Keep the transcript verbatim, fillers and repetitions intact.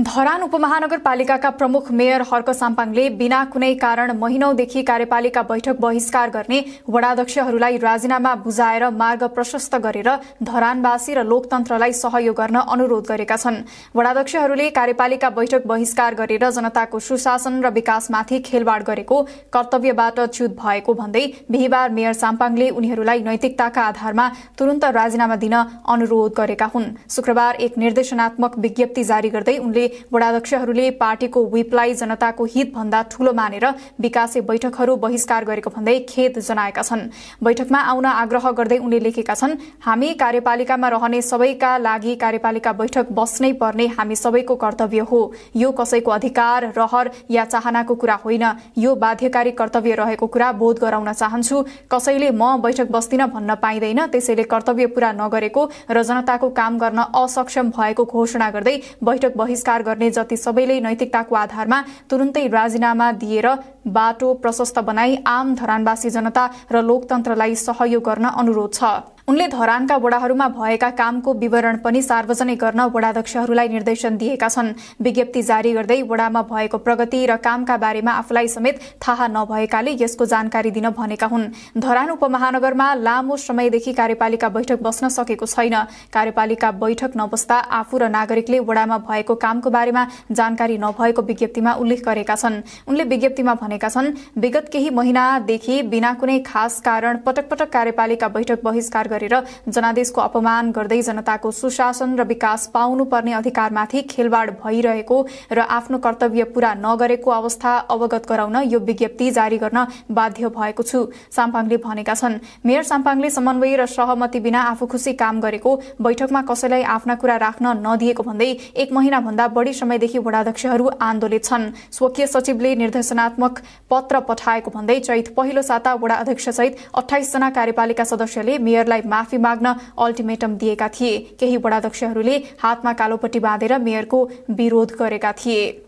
धरान उपमहानगरपालिकाका प्रमुख मेयर हर्क सांपाङले बिना कुनै कारण महिनौदेखि कार्यपालिका बैठक बहिष्कार गर्ने वडाध्यक्षहरूलाई राजीनामा बुझाएर मार्ग प्रशस्त गरेर धरानवासी र लोकतन्त्रलाई सहयोग गर्न अनुरोध गरेका छन्। वडाध्यक्षहरूले कार्यपालिका बैठक बहिष्कार गरेर जनताको सुशासन र विकासमाथि खेलवाड गरेको, कर्तव्यबाट च्युत भएको भन्दै बिहीबार मेयर सांपाङले उनीहरूलाई नैतिकताका आधारमा तुरुन्त राजीनामा दिन अनुरोध गरेका हुन्। शुक्रबार एक निर्देशनात्मक विज्ञप्ति जारी गर्दै उनले वडाध्यक्षहरूले पार्टीको व्हिपलाई जनताको हित भन्दा ठूलो मानेर विकासे बैठकहरू बहिष्कार गरेको भन्दै खेद जनाएका छन्। बैठकमा आउन आग्रह गर्दै उनले लेखेका छन्, हामी कार्यपालिकामा रहने सबैका लागि कार्यपालिका बैठक बस्नै पर्ने हामी सबैको कर्तव्य हो। यो कसैको अधिकार, रहर या चाहनाको कुरा होइन, यो बाध्यकारी कर्तव्य रहेको कुरा बोध गराउन चाहन्छु। कसैले म बैठक बस्दिन भन्न पाइँदैन, त्यसैले कर्तव्य पूरा नगरेको र जनताको काम गर्न असक्षम भएको घोषणा गर्दै बैठक बहिष्कार गर्ने जति सबैले नैतिकताको आधारमा तुरुन्तै राजीनामा दिएर बाटो प्रशस्त बनाई आम धरानवासी जनता र लोकतन्त्रलाई सहयोग गर्न अनुरोध छ। उनले धरानका वडाहरूमा भएका कामको विवरण पनि सार्वजनिक गर्न वडाध्यक्षहरूलाई निर्देशन दिएका छन्। विज्ञप्ति जारी गर्दै वडामा भएको प्रगति र कामका बारेमा आफूलाई समेत थाहा नभएकाले यसको जानकारी दिन भनेका हुन्। धरान उपमहानगरमा लामो समयदेखि कार्यपालिका बैठक बस्न सकेको छैन। कार्यपालिका बैठक नबस्दा आफू र नागरिकले वडामा भएको कामको बारेमा जानकारी नभएको विज्ञप्तिमा उल्लेख गरेका छन्। उनले विज्ञप्तिमा भनेका छन्, विगत केही महिनादेखि बिना कुनै खास कारण पटक पटक कार्यपालिका बैठक बहिष्कार जनादेशको अपमान गर्दै जनताको सुशासन र विकास पाउनुपर्ने अधिकारमाथि खेलवाड भइरहेको र आफ्नो कर्तव्य पूरा नगरेको अवस्था अवगत गराउन यो विज्ञप्ति जारी गर्न बाध्य भएको छु, सांपाङले भनेका छन्। मेयर सांपाङले समन्वय र सहमति बिना आफू खुसी काम गरेको, बैठकमा कसैलाई आफ्ना कुरा राख्न नदिएको भन्दै एक महिना भन्दा बढी समयदेखि वडाध्यक्षहरू आन्दोलित छन्। स्वकीय सचिवले निर्देशनात्मक पत्र पठाएको भन्दै चैत पहिलो साता वडा अध्यक्ष सहित अठाइस जना कार्यपालिका सदस्यले मेयरलाई माफी माग्न अल्टिमेटम दिएका थिए। केही वडाध्यक्षहरूले हातमा कालोपट्टि बाँधेर मेयरको विरोध गरेका थिए।